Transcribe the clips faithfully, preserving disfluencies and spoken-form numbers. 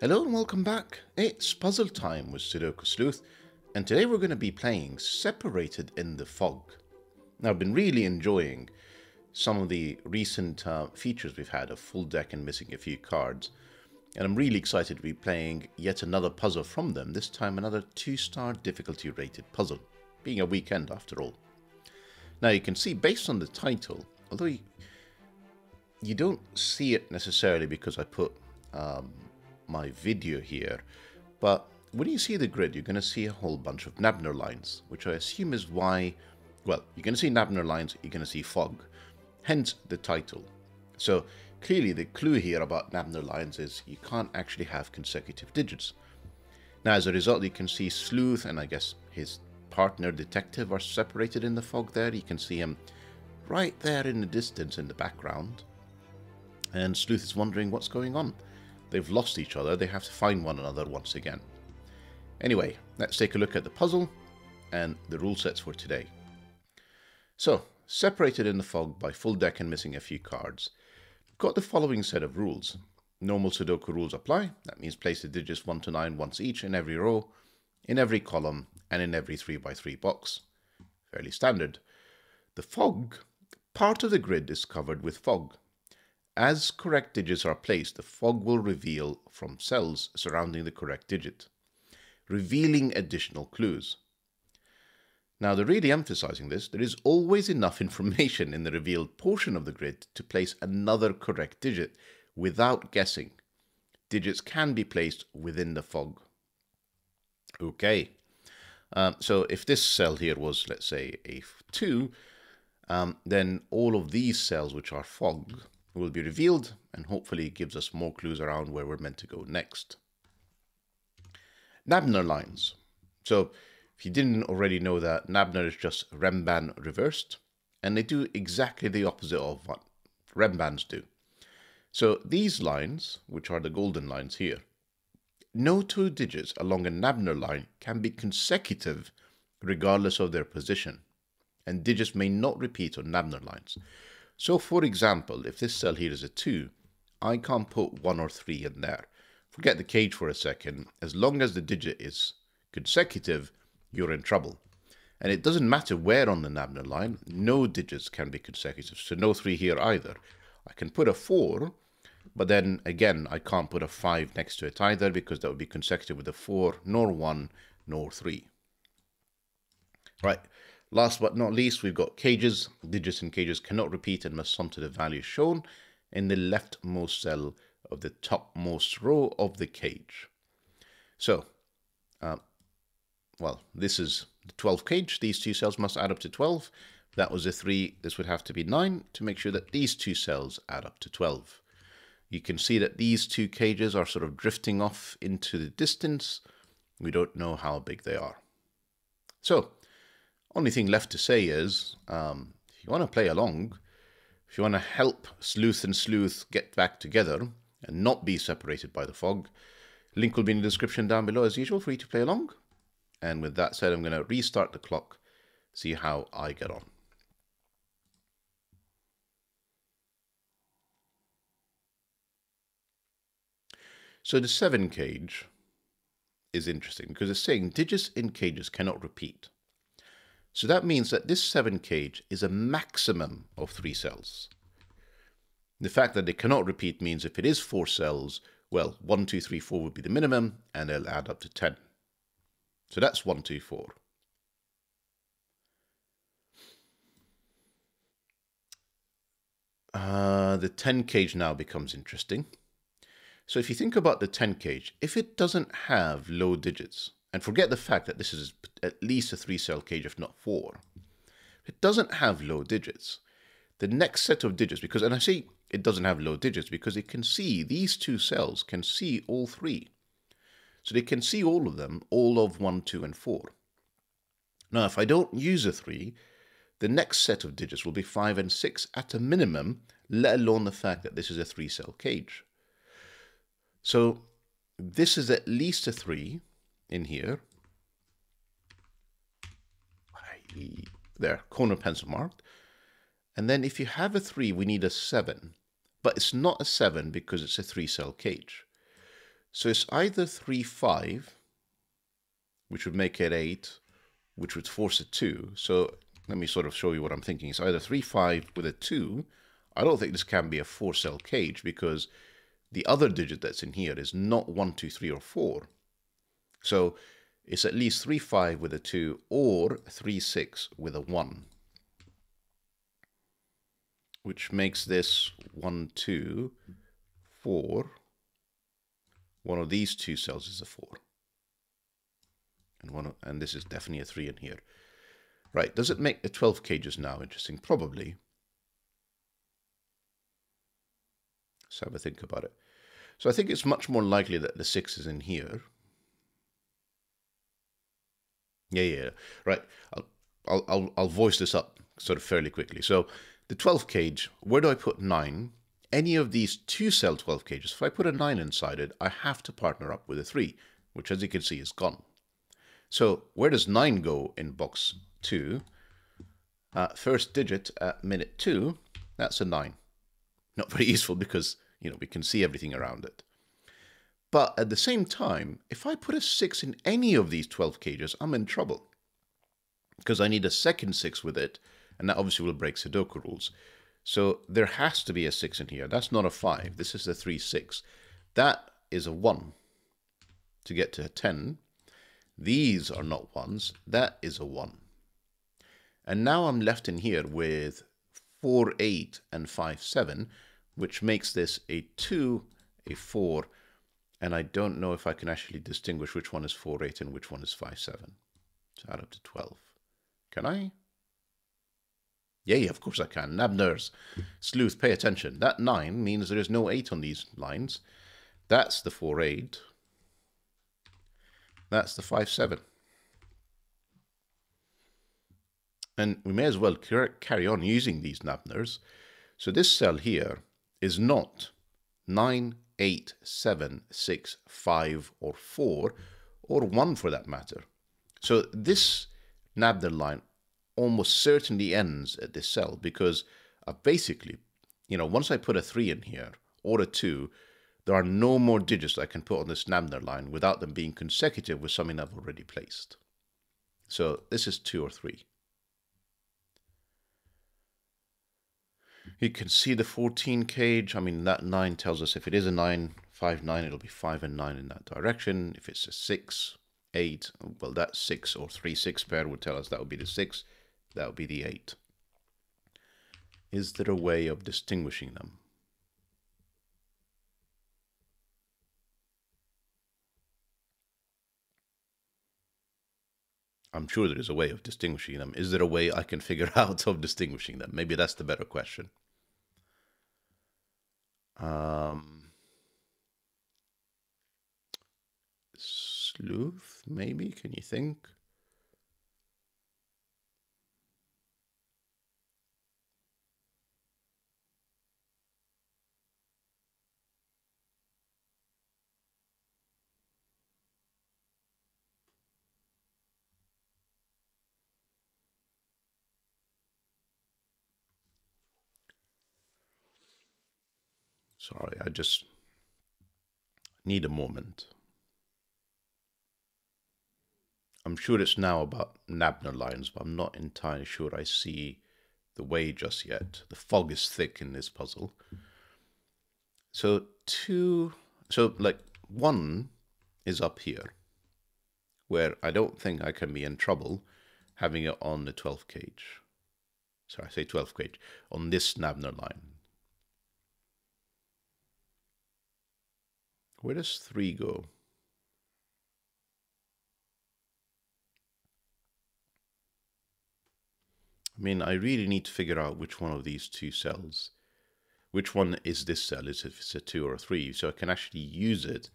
Hello and welcome back, it's puzzle time with Sudoku Sleuth, and today we're going to be playing Separated in the Fog. Now, I've been really enjoying some of the recent uh, features we've had of Full Deck and Missing a Few Cards, and I'm really excited to be playing yet another puzzle from them, this time another two star difficulty rated puzzle, being a weekend after all. Now, you can see based on the title, although you, you don't see it necessarily because I put um, my video here, but when you see the grid, you're going to see a whole bunch of Nabner lines, which I assume is why, well, you're going to see Nabner lines, you're going to see fog, hence the title. So clearly the clue here about Nabner lines is you can't actually have consecutive digits. Now, as a result, you can see Sleuth and I guess his partner detective are separated in the fog there. You can see him right there in the distance in the background, and Sleuth is wondering what's going on. They've lost each other, they have to find one another once again. Anyway, let's take a look at the puzzle and the rule sets for today. So, Separated in the Fog by Full Deck and Missing a Few Cards. We've got the following set of rules. Normal Sudoku rules apply, that means place the digits one to nine once each in every row, in every column, and in every three by three box. Fairly standard. The fog, part of the grid is covered with fog. As correct digits are placed, the fog will reveal from cells surrounding the correct digit, revealing additional clues. Now, they're really emphasizing this. There is always enough information in the revealed portion of the grid to place another correct digit without guessing. Digits can be placed within the fog. Okay. Um, so if this cell here was, let's say, a two, um, then all of these cells, which are fog, will be revealed, and hopefully gives us more clues around where we're meant to go next. Nabner lines. So if you didn't already know that, Nabner is just Renban reversed, and they do exactly the opposite of what Renbans do. So these lines, which are the golden lines here, no two digits along a Nabner line can be consecutive regardless of their position, and digits may not repeat on Nabner lines. So, for example, if this cell here is a two, I can't put one or three in there. Forget the cage for a second. As long as the digit is consecutive, you're in trouble. And it doesn't matter where on the Nabner line, no digits can be consecutive, so no three here either. I can put a four, but then again, I can't put a five next to it either, because that would be consecutive with a four, nor one, nor three. Right. Last but not least, we've got cages. Digits in cages cannot repeat and must sum to the value shown in the leftmost cell of the topmost row of the cage. So, uh, well, this is the twelve cage. These two cells must add up to twelve. If that was a three, this would have to be nine to make sure that these two cells add up to twelve. You can see that these two cages are sort of drifting off into the distance. We don't know how big they are. So, only thing left to say is, um, if you want to play along, if you want to help Sleuth and Sleuth get back together and not be separated by the fog, link will be in the description down below as usual for you to play along. And with that said, I'm going to restart the clock, see how I get on. So the seven cage is interesting because it's saying digits in cages cannot repeat. So that means that this seven cage is a maximum of three cells. The fact that they cannot repeat means if it is four cells, well, one, two, three, four would be the minimum, and they'll add up to ten. So that's one, two, four. Uh, the ten cage now becomes interesting. So if you think about the ten cage, if it doesn't have low digits, and forget the fact that this is at least a three cell cage, if not four. It doesn't have low digits. The next set of digits, because, and I say it doesn't have low digits, because it can see, these two cells can see all three. So they can see all of them, all of one, two, and four. Now, if I don't use a three, the next set of digits will be five and six at a minimum, let alone the fact that this is a three cell cage. So this is at least a three. In here, there, corner pencil marked. And then if you have a three, we need a seven, but it's not a seven because it's a three cell cage. So it's either three five, which would make it eight, which would force a two. So let me sort of show you what I'm thinking. It's either three five with a two. I don't think this can be a four-cell cage because the other digit that's in here is not one, two, three, or four. So it's at least three five with a two or three six with a one. Which makes this one, two, four. One of these two cells is a four. And, one of, and this is definitely a three in here. Right, does it make the twelve cages now interesting? Probably. Let's have a think about it. So I think it's much more likely that the six is in here. Yeah, yeah, right. I'll, I'll, I'll, I'll voice this up sort of fairly quickly. So the twelve cage, where do I put nine? Any of these two cell twelve cages, if I put a nine inside it, I have to partner up with a three, which as you can see is gone. So where does nine go in box two? Uh, first digit at minute two, that's a nine. Not very useful because, you know, we can see everything around it. But at the same time, if I put a six in any of these twelve cages, I'm in trouble. Because I need a second six with it, and that obviously will break Sudoku rules. So there has to be a six in here. That's not a five. This is a three six. That is a one to get to a ten. These are not ones. That is a one. And now I'm left in here with four eight and five seven, which makes this a two, a four, and I don't know if I can actually distinguish which one is four eight and which one is five seven. So add up to twelve. Can I? Yeah, yeah, of course I can. Nabner's sleuth, pay attention. That nine means there is no eight on these lines. That's the four eight. That's the five seven. And we may as well carry on using these Nabners. So this cell here is not nine, eight, seven, six, five, or four, or one for that matter. So this Nabner line almost certainly ends at this cell because I basically, you know, once I put a three in here or a two, there are no more digits I can put on this Nabner line without them being consecutive with something I've already placed. So this is two or three. You can see the fourteen cage. I mean, that nine tells us if it is a nine, five, nine, it'll be five and nine in that direction. If it's a six, eight, well, that six or three, six pair would tell us that would be the six. That would be the eight. Is there a way of distinguishing them? I'm sure there is a way of distinguishing them. Is there a way I can figure out of distinguishing them? Maybe that's the better question. Um, sleuth, maybe? Can you think? Sorry, I just need a moment. I'm sure it's now about Nabner lines, but I'm not entirely sure I see the way just yet. The fog is thick in this puzzle. So two, so like one is up here, where I don't think I can be in trouble having it on the twelfth cage. Sorry, I say twelfth cage, on this Nabner line. Where does three go? I mean, I really need to figure out which one of these two cells, which one is this cell, is if it's a two or a three, so I can actually use it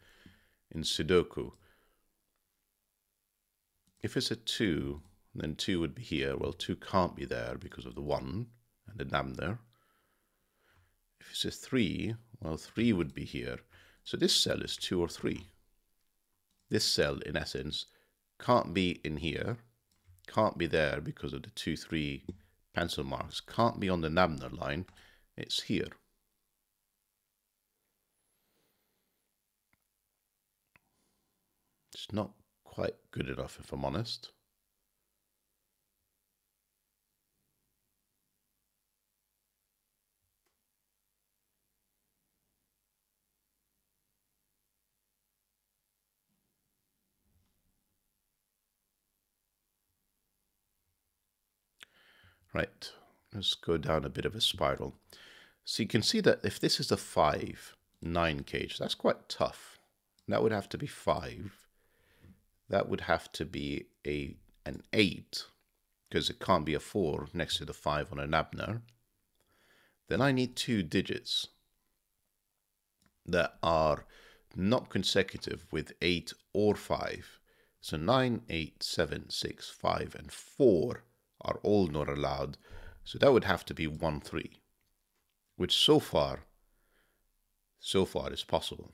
in Sudoku. If it's a two, then two would be here. Well, two can't be there because of the one and the Nabner. If it's a three, well, three would be here. So this cell is two or three. This cell, in essence, can't be in here, can't be there because of the two, three pencil marks, can't be on the Nabner line. It's here. It's not quite good enough, if I'm honest. Right, let's go down a bit of a spiral. So you can see that if this is a five nine cage, that's quite tough. That would have to be five. That would have to be a an eight, because it can't be a four next to the five on a Nabner. Then I need two digits that are not consecutive with eight or five. So nine, eight, seven, six, five, and four are all not allowed, so that would have to be one, three, which so far, so far is possible.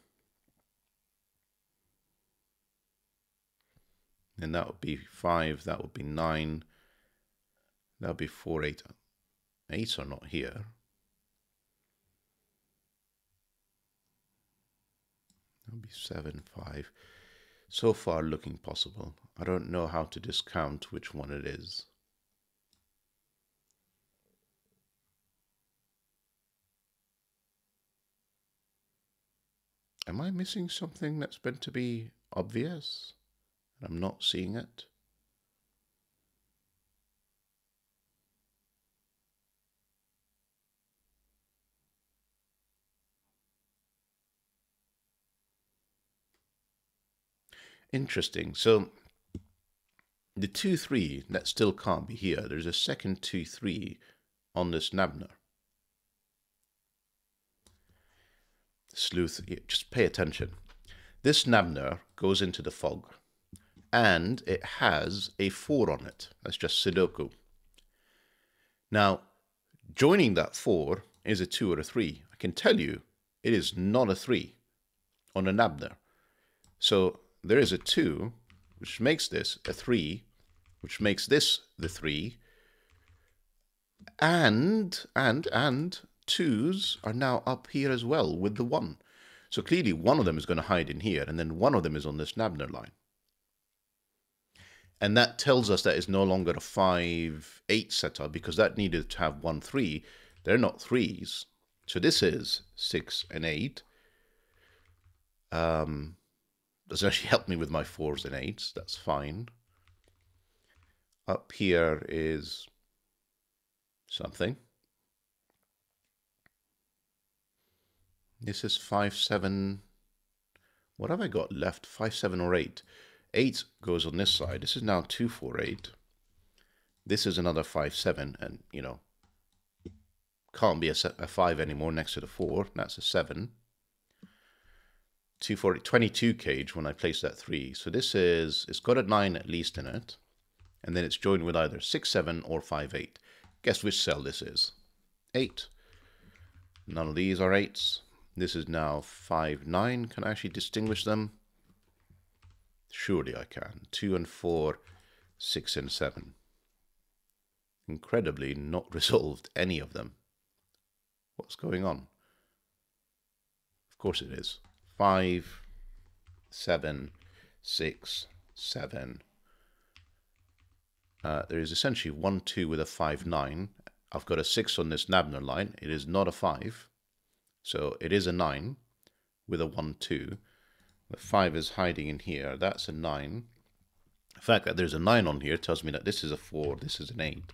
And that would be five, that would be nine, that would be four, eight. eights are not here. That would be seven, five. So far looking possible. I don't know how to discount which one it is. Am I missing something that's meant to be obvious and I'm not seeing it? Interesting. So the two three, that still can't be here. There's a second two three on this Nabner. Sleuth, just pay attention. This Nabner goes into the fog and it has a four on it. That's just Sudoku. Now, joining that four is a two or a three. I can tell you it is not a three on a Nabner. So there is a two, which makes this a three, which makes this the three. And, and, and... twos are now up here as well with the one. So clearly one of them is going to hide in here, and then one of them is on this Nabner line. And that tells us that it's no longer a five eight setup, because that needed to have one three. They're not threes. So this is six and eight. Um, doesn't actually help me with my fours and eights. That's fine. Up here is something. This is five, seven. What have I got left? five, seven, or eight. eight goes on this side. This is now two, four, eight. This is another five, seven. And, you know, can't be a, a five anymore next to the four. That's a seven. two, four, eight. twenty-two cage when I place that three. So this is, it's got a nine at least in it. And then it's joined with either six, seven, or five, eight. Guess which cell this is? eight. None of these are eights. This is now five, nine. Can I actually distinguish them? Surely I can. two and four, six and seven. Incredibly not resolved, any of them. What's going on? Of course it is. five, seven, six, seven. Uh, there is essentially one, two with a five, nine. I've got a six on this Nabner line. It is not a five. So it is a nine with a one, two. The five is hiding in here. That's a nine. The fact that there's a nine on here tells me that this is a four, this is an eight.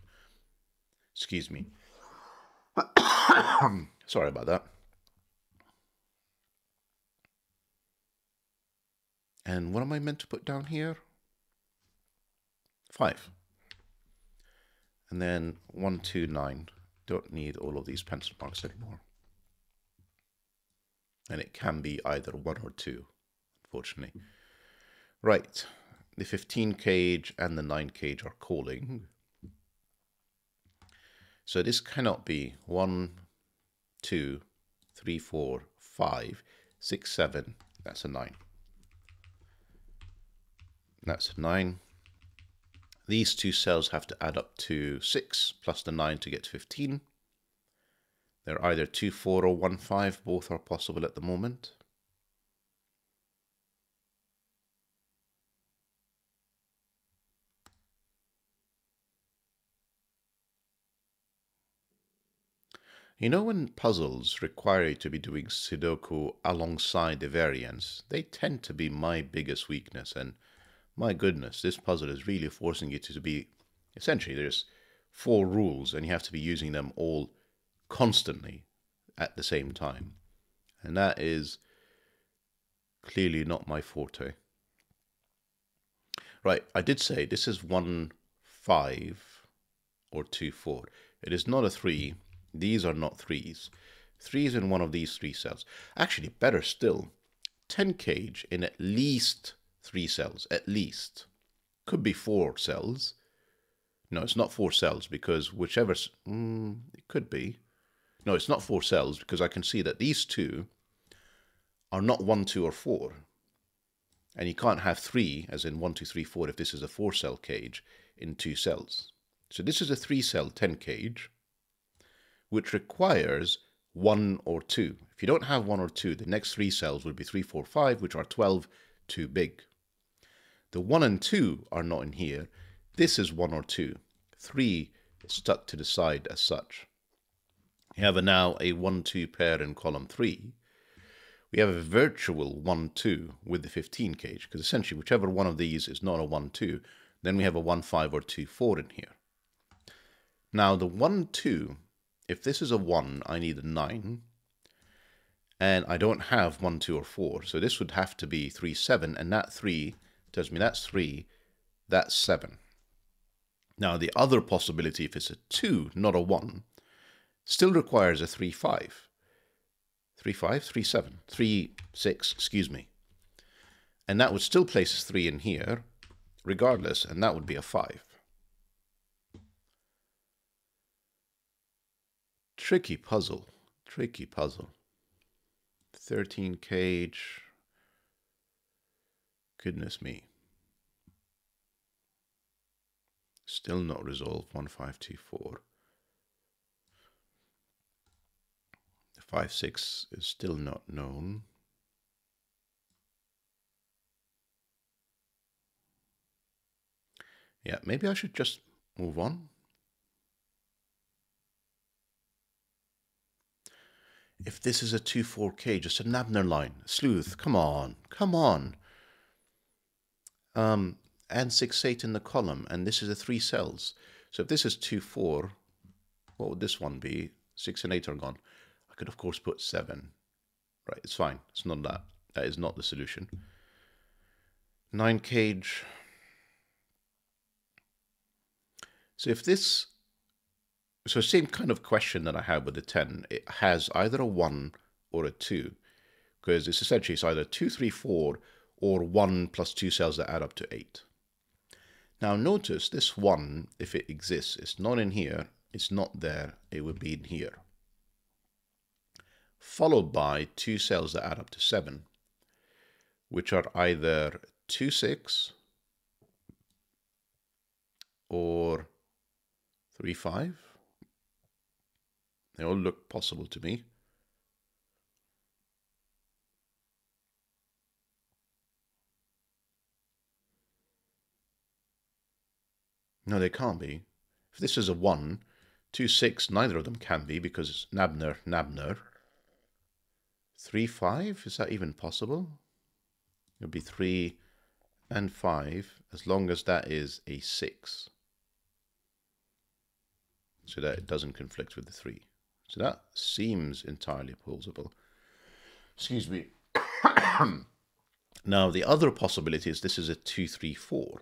Excuse me. Sorry about that. And what am I meant to put down here? five. And then one, two, nine. Don't need all of these pencil marks anymore. And it can be either one or two, unfortunately. Right, the fifteen cage and the nine cage are calling. So this cannot be one, two, three, four, five, six, seven. That's a nine. That's a nine. These two cells have to add up to six plus the nine to get to fifteen. They're either two, four or one, five. Both are possible at the moment. You know, when puzzles require you to be doing Sudoku alongside the variants, they tend to be my biggest weakness, and my goodness, this puzzle is really forcing you to be... Essentially, there's four rules, and you have to be using them all constantly at the same time. And that is clearly not my forte. Right, I did say this is one five or two four. It is not a three. These are not threes. Threes in one of these three cells. Actually, better still, ten cage in at least three cells. At least. Could be four cells. No, it's not four cells because whichever... Mm, it could be. No, it's not four cells because I can see that these two are not one, two, or four. And you can't have three, as in one, two, three, four, if this is a four-cell cage in two cells. So this is a three-cell ten cage. Which requires one or two. If you don't have one or two, the next three cells would be three, four, five, which are twelve, too big. The one and two are not in here. This is one or two. Three is stuck to the side as such. We have a now a one, two pair in column three. We have a virtual one, two with the fifteen cage, because essentially whichever one of these is not a one, two, then we have a one, five or two, four in here. Now the one, two, if this is a one, I need a nine, and I don't have one, two, or four, so this would have to be three, seven, and that three tells me that's three, that's seven. Now, the other possibility, if it's a two, not a one, still requires a three, five. three, five, three, seven, three, six, excuse me. And that would still place three in here, regardless, and that would be a five. Tricky puzzle, tricky puzzle. thirteen cage. Goodness me. Still not resolved. one, five, two, four. The five, six is still not known. Yeah, maybe I should just move on. If this is a two four cage, just a Nabner line. Sleuth, come on, come on. Um, and six eight in the column, and this is a three cells. So if this is two four, what would this one be? six and eight are gone. I could, of course, put seven. Right, it's fine. It's not that. That is not the solution. nine cage. So if this... So same kind of question that I had with the ten. It has either a one or a two, because it's essentially it's either two, three, four, or one plus two cells that add up to eight. Now notice this one, if it exists, it's not in here, it's not there, it would be in here. Followed by two cells that add up to seven, which are either two, six, or three, five. They all look possible to me. No, they can't be. If this is a one, two, six, neither of them can be because it's Nabner, Nabner. Three, five, is that even possible? It would be three and five, as long as that is a six. So that it doesn't conflict with the three. So that seems entirely plausible. Excuse me. Now, the other possibility is this is a two, three, four.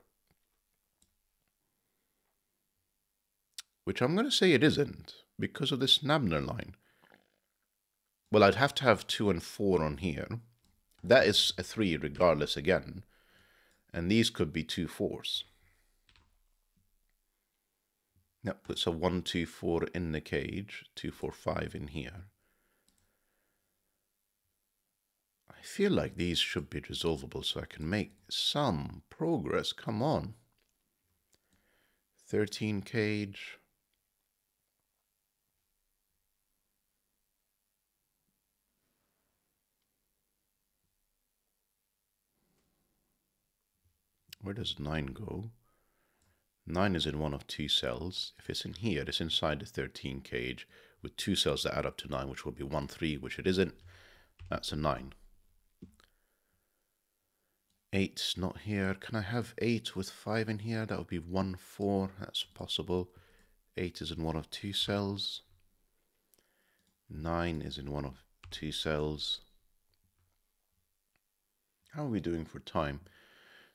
Which I'm going to say it isn't, because of this Nabner line. Well, I'd have to have two and four on here. That is a three regardless again. And these could be two fours. That puts a one, two, four in the cage, two, four, five in here. I feel like these should be resolvable so I can make some progress. Come on. thirteen cage. Where does nine go? nine is in one of two cells. If it's in here, it's inside the thirteen cage, with two cells that add up to nine, which would be one, three, which it isn't. That's a nine. Eight's not here. Can I have eight with five in here? That would be one, four. That's possible. Eight is in one of two cells. Nine is in one of two cells. How are we doing for time?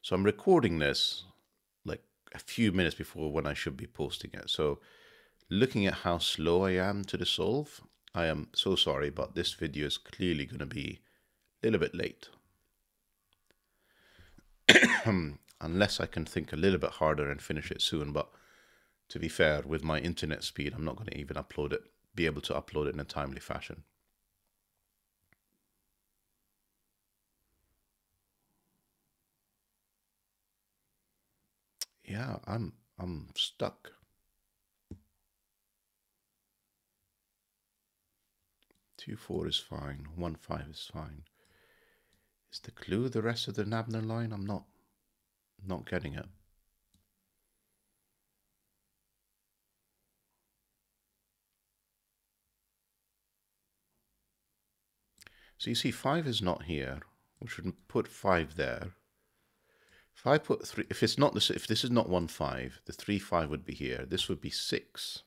So I'm recording this like a few minutes before when I should be posting it. So looking at how slow I am to the solve, I am so sorry, but this video is clearly going to be a little bit late. Unless I can think a little bit harder and finish it soon. But to be fair, with my internet speed, I'm not going to even upload it, be able to upload it in a timely fashion. Yeah, I'm I'm stuck. Two four is fine. One five is fine. Is the clue the rest of the Nabner line? I'm not not getting it. So you see, five is not here. We should put five there. If I put three, if it's not this, if this is not one five, the three five would be here. This would be six,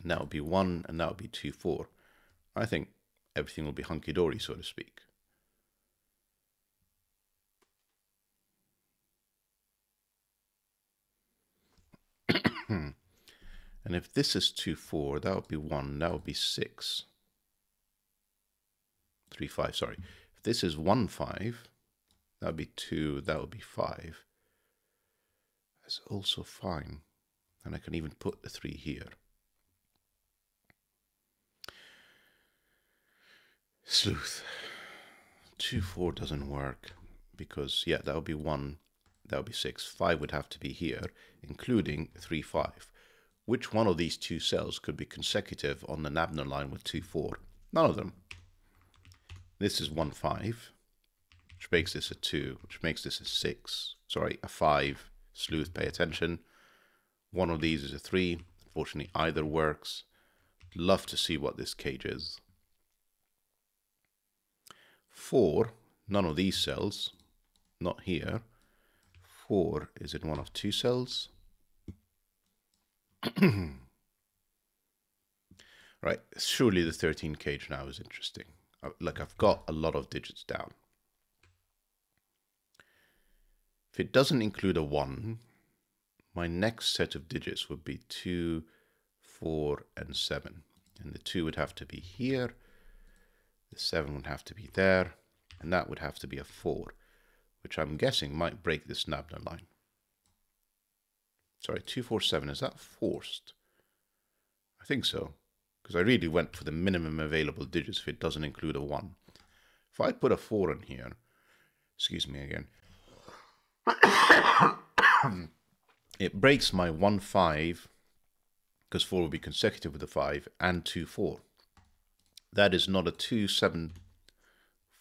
and that would be one, and that would be two four. I think everything will be hunky dory, so to speak. And if this is two four, that would be one. That would be six. Three five. Sorry. If this is one five. That would be two, that would be five. That's also fine. And I can even put the three here. Sleuth. Two, four doesn't work because, yeah, that would be one, that would be six. Five would have to be here, including three, five. Which one of these two cells could be consecutive on the Nabner line with two, four? None of them. This is one, five. Which makes this a two, which makes this a six, sorry, a five. Sleuth, pay attention. One of these is a three. Unfortunately, either works. Love to see what this cage is. Four, none of these cells, not here. Four is in one of two cells. Right, surely the thirteen cage now is interesting. Like, I've got a lot of digits down. If it doesn't include a one, my next set of digits would be two, four, and seven. And the two would have to be here, the seven would have to be there, and that would have to be a four, which I'm guessing might break this Nabner line. Sorry, two, four, seven, is that forced? I think so, because I really went for the minimum available digits if it doesn't include a one. If I put a four in here, excuse me again, it breaks my one five, because four will be consecutive with the five, and two four. That is not a two seven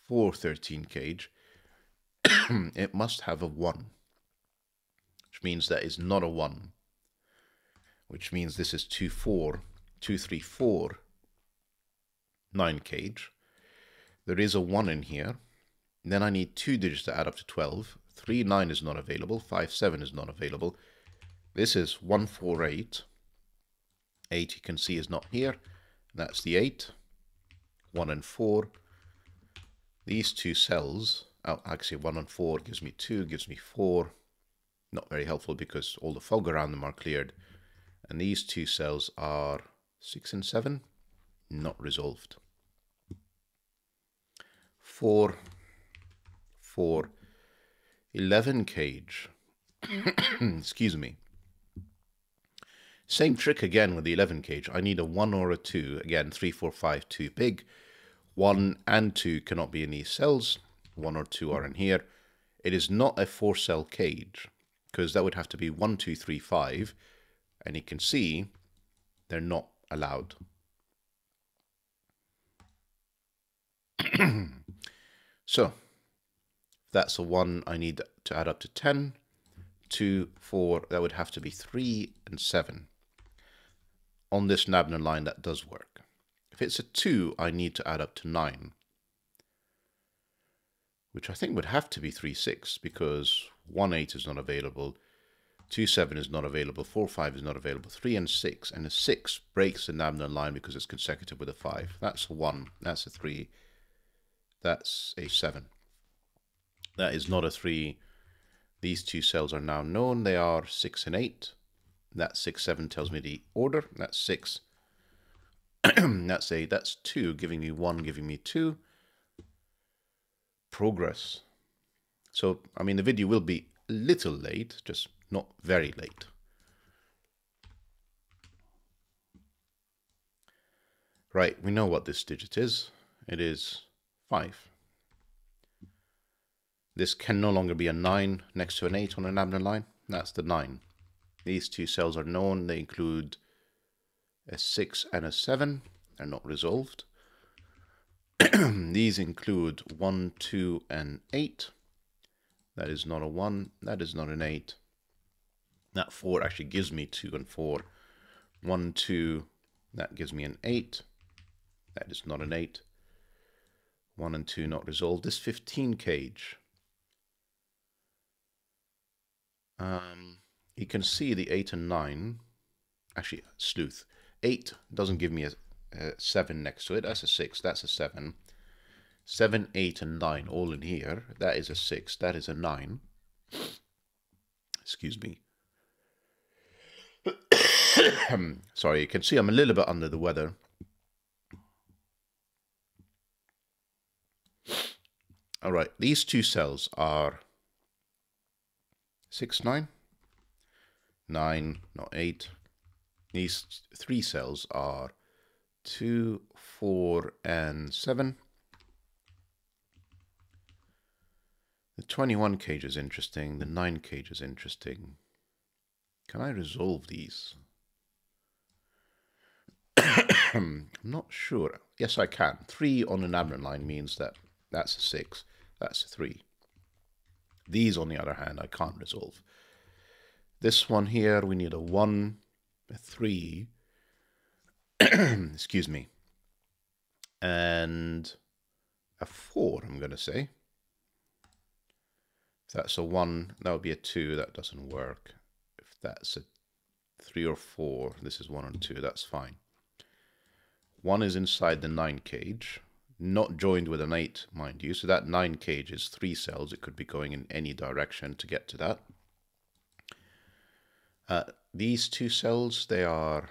four thirteen cage. It must have a one, which means that is not a one. Which means this is two four two three four nine cage. There is a one in here. Then I need two digits to add up to twelve. Three, nine is not available. Five, seven is not available. This is one, four, eight. Eight, you can see, is not here. That's the eight. One and four. These two cells, oh, actually, one and four gives me two, gives me four. Not very helpful because all the fog around them are cleared. And these two cells are six and seven. Not resolved. Four, four. eleven cage. Excuse me. Same trick again with the eleven cage. I need a one or a two. Again, three, four, five, two big. one and two cannot be in these cells. one or two are in here. It is not a four-cell cage, because that would have to be one, two, three, five. And you can see they're not allowed. So, that's a one. I need to add up to ten, two, four. That would have to be three and seven. on this Nabner line, that does work. If it's a two, I need to add up to nine, which I think would have to be three six, because one eight is not available, two seven is not available, four five is not available, three and six, and a six breaks the Nabner line because it's consecutive with a five. That's a one, that's a three, that's a seven. That is not a three. These two cells are now known. They are six and eight. That six, seven tells me the order. That's six. That's eight. That's two, giving me one, giving me two. Progress. So, I mean, the video will be a little late, just not very late. Right, we know what this digit is. It is five. This can no longer be a nine next to an eight on an Nabner line. That's the nine. These two cells are known. They include a six and a seven. They're not resolved. These include one, two, and eight. That is not a one. That is not an eight. That four actually gives me two and four. one, two, that gives me an eight. That is not an eight. one and two not resolved. This fifteen cage. Um, you can see the eight and nine. Actually, sleuth. eight doesn't give me a, a seven next to it. That's a six. That's a seven. seven, eight, and nine all in here. That is a six. That is a nine. Excuse me. Sorry, you can see I'm a little bit under the weather. All right, these two cells are six, nine. nine, not eight. These three cells are two, four, and seven. The twenty-one cage is interesting. The nine cage is interesting. Can I resolve these? I'm not sure. Yes, I can. three on an Nabner line means that that's a six. That's a three. These, on the other hand, I can't resolve. This one here, we need a one, a three, excuse me, and a four, I'm going to say. If that's a one, that would be a two. That doesn't work. If that's a three or four, this is one and two. That's fine. one is inside the nine cage, not joined with an eight, mind you. So that nine cage is three cells. It could be going in any direction to get to that. Uh, these two cells, they are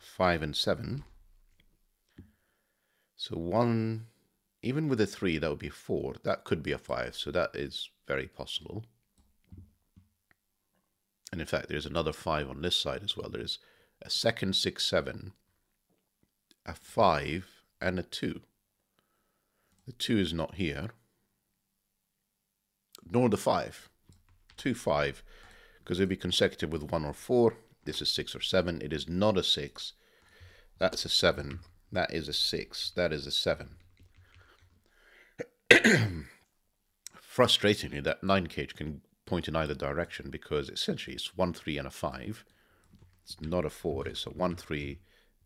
five and seven. So one, even with a three, that would be four. That could be a five, so that is very possible. And in fact, there's another five on this side as well. There's a second six, seven, a five, and a two. The two is not here, nor the five. two, five, because it'd be consecutive with one or four. This is six or seven. It is not a six. That's a seven. That is a six. That is a seven. Frustratingly, that nine cage can point in either direction, because essentially it's one, three, and a five. It's not a four. It's a one, three.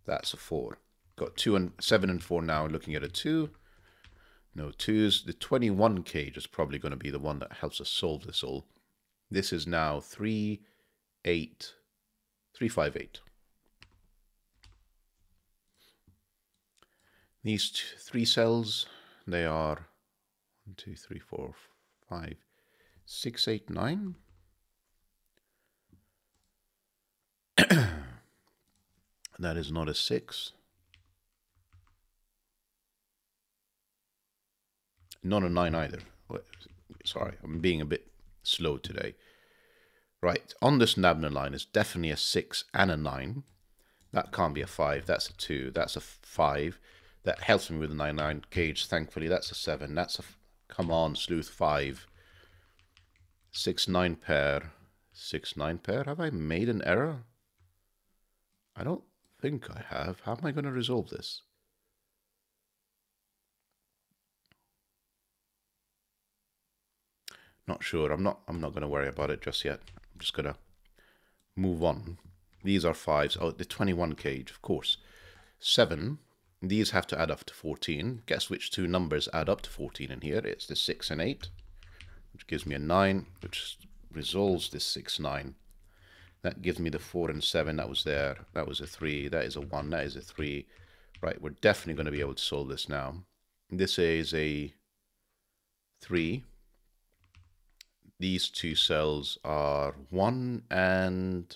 That's a four. Got two and seven and four now, looking at a two. No twos. The twenty-one cage is probably going to be the one that helps us solve this all. This is now three, eight, three, five, eight. These two, three cells, they are one, two, three, four, five, six, eight, nine. That is not a six. Not a nine either. Sorry, I'm being a bit slow today. Right, on this Nabner line is definitely a six and a nine. That can't be a five. That's a two. That's a five. That helps me with the nine nine cage, thankfully. That's a seven. That's a... Come on, sleuth, five. six nine pair. six nine pair. Have I made an error? I don't think I have. How am I going to resolve this? Not sure. I'm not I'm not going to worry about it just yet. I'm just going to move on. These are fives. Oh, the twenty-one cage, of course. Seven. These have to add up to fourteen. Guess which two numbers add up to fourteen in here? It's the six and eight, which gives me a nine, which resolves this six, nine. That gives me the four and seven. That was there. That was a three. That is a one. That is a three. Right, we're definitely going to be able to solve this now. This is a three. These two cells are one and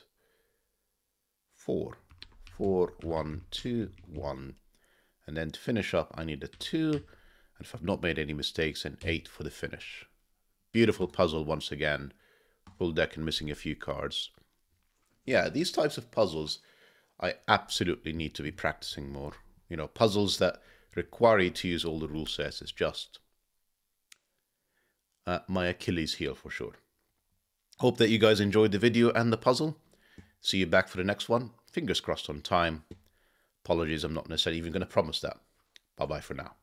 four. four, one, two, one. And then to finish up, I need a two. And if I've not made any mistakes, an eight for the finish. Beautiful puzzle once again. Full deck and missing a few cards. Yeah, these types of puzzles, I absolutely need to be practicing more. You know, puzzles that require you to use all the rule sets is just uh, my Achilles heel for sure. Hope that you guys enjoyed the video and the puzzle. See you back for the next one. Fingers crossed on time. Apologies, I'm not necessarily even going to promise that. Bye-bye for now.